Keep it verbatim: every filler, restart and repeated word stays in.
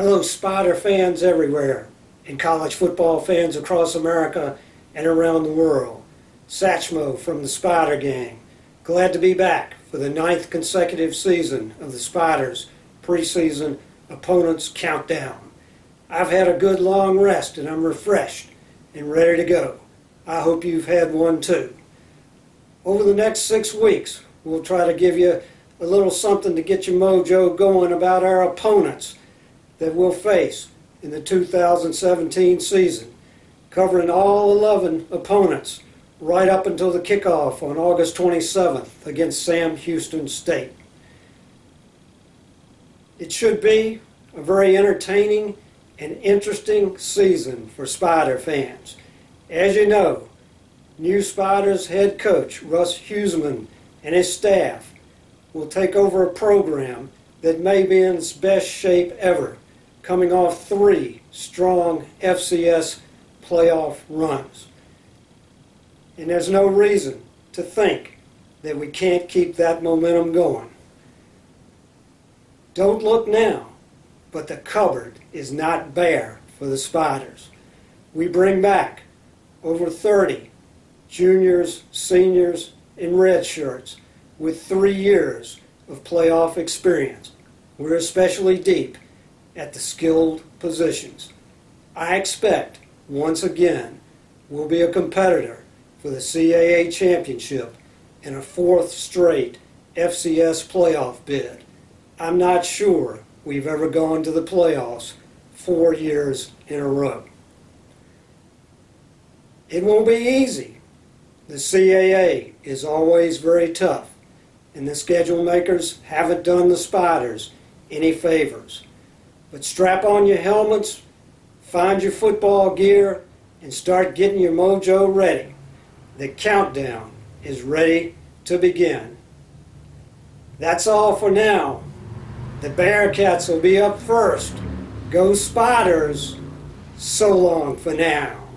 Hello, Spider fans everywhere, and college football fans across America and around the world. Sachmo from the Spider Gang. Glad to be back for the ninth consecutive season of the Spiders' preseason opponents countdown. I've had a good long rest, and I'm refreshed and ready to go. I hope you've had one too. Over the next six weeks, we'll try to give you a little something to get your mojo going about our opponents that we'll face in the two thousand seventeen season, covering all eleven opponents right up until the kickoff on August twenty-seventh against Sam Houston State. It should be a very entertaining and interesting season for Spider fans. As you know, new Spiders head coach Russ Huesman and his staff will take over a program that may be in its best shape ever, coming off three strong F C S playoff runs. And there's no reason to think that we can't keep that momentum going. Don't look now, but the cupboard is not bare for the Spiders. We bring back over thirty juniors, seniors, and red shirts with three years of playoff experience. We're especially deep at the skilled positions. I expect, once again, we'll be a competitor for the C A A championship and a fourth straight F C S playoff bid. I'm not sure we've ever gone to the playoffs four years in a row. It won't be easy. The C A A is always very tough, and the schedule makers haven't done the Spiders any favors. But strap on your helmets, find your football gear, and start getting your mojo ready. The countdown is ready to begin. That's all for now. The Bearcats will be up first. Go Spiders! So long for now.